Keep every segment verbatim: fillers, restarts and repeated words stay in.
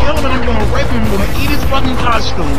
kill him and I'm gonna rape him. I'm gonna eat his fucking costume.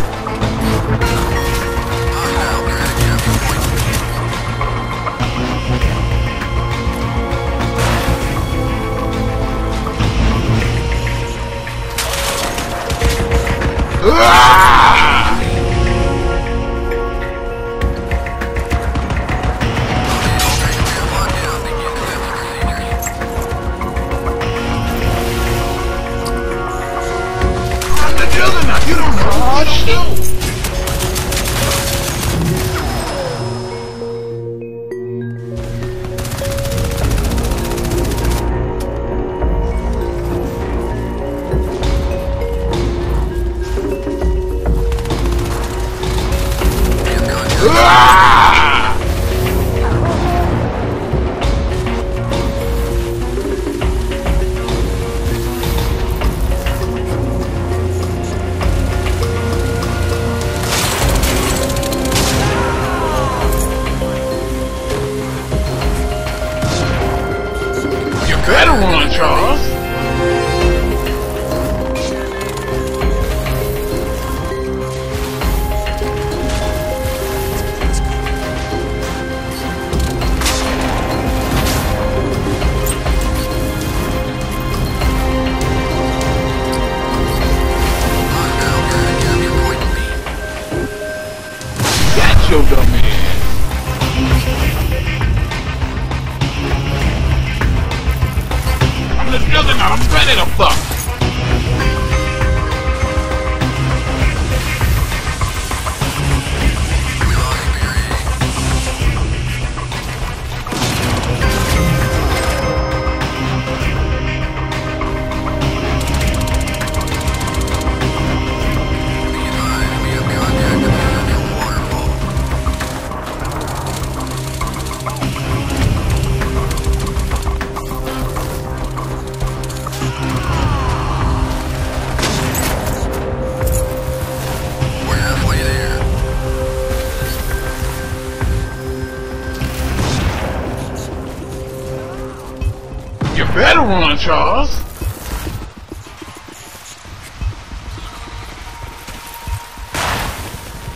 Better run, Charles!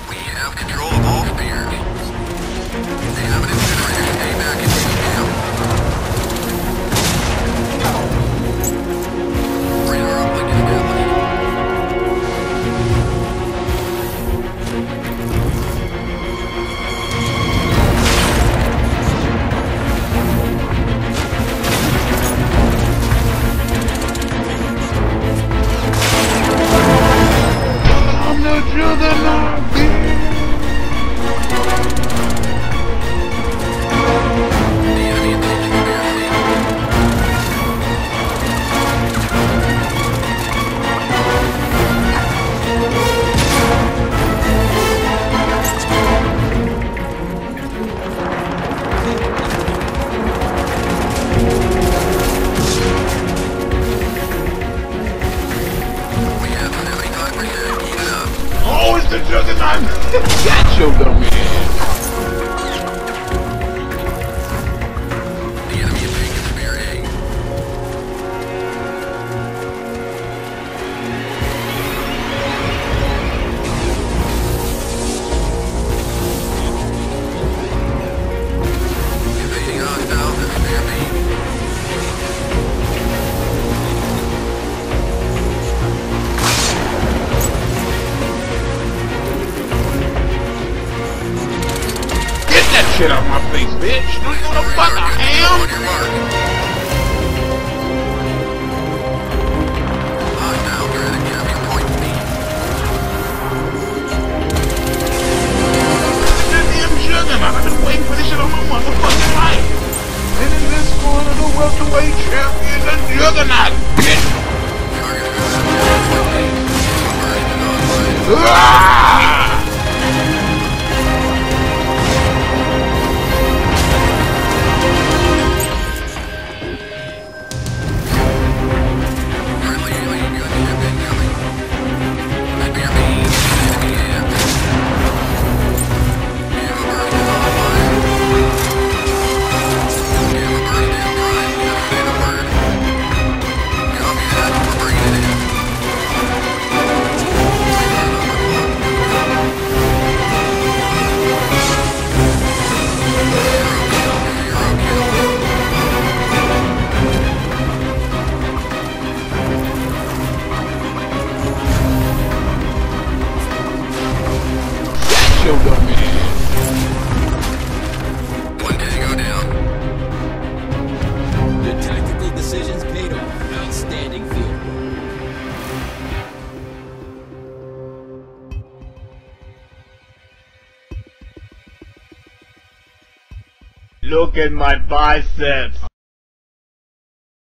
We have control of all spears. They have an incinerator to stay back and take it down. Radar uplink established. You're the out of my face, bitch! Do you know the fuck I am? I now you're at a camping point to me. Goddamn sugar! I've been waiting for this shit all my motherfucking life! And in this corner, the welterweight champion, the Juggernaut, bitch! Ah! decisions paid off. Outstanding field goal. Look at my biceps.